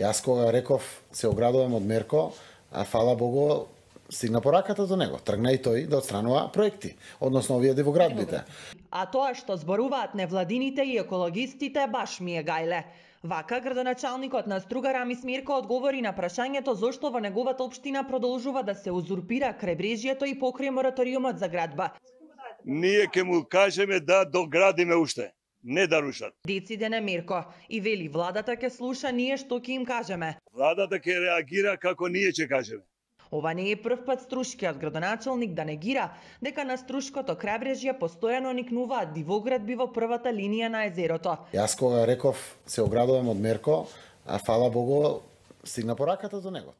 Јас кога реков се оградувам од Мерко, а фала Богу стигна пораката до него. Тргна и тој да отстранува проекти, односно овие девоградбите. А тоа што зборуваат невладините и екологистите баш ми е гајле. Вака градоначалникот на Струга Рамиз Мерко одговори на прашањето зошто во неговата општина продолжува да се узурпира крајбрежјето и покрие мораториумот за градба. Ние ќе му кажеме да доградиме уште, не да рушат. Дециден е Мерко и вели владата ќе слуша ние што ќе им кажеме. Владата ќе реагира како ние ќе кажеме. Ова не е прв пат струшкиот градоначалник да негира дека на струшкото крајбрежје постојано никнуваат дивоградби во првата линија на езерото. Јас кога реков се оградувам од Мерко, а фала Богу стигна пораката до него.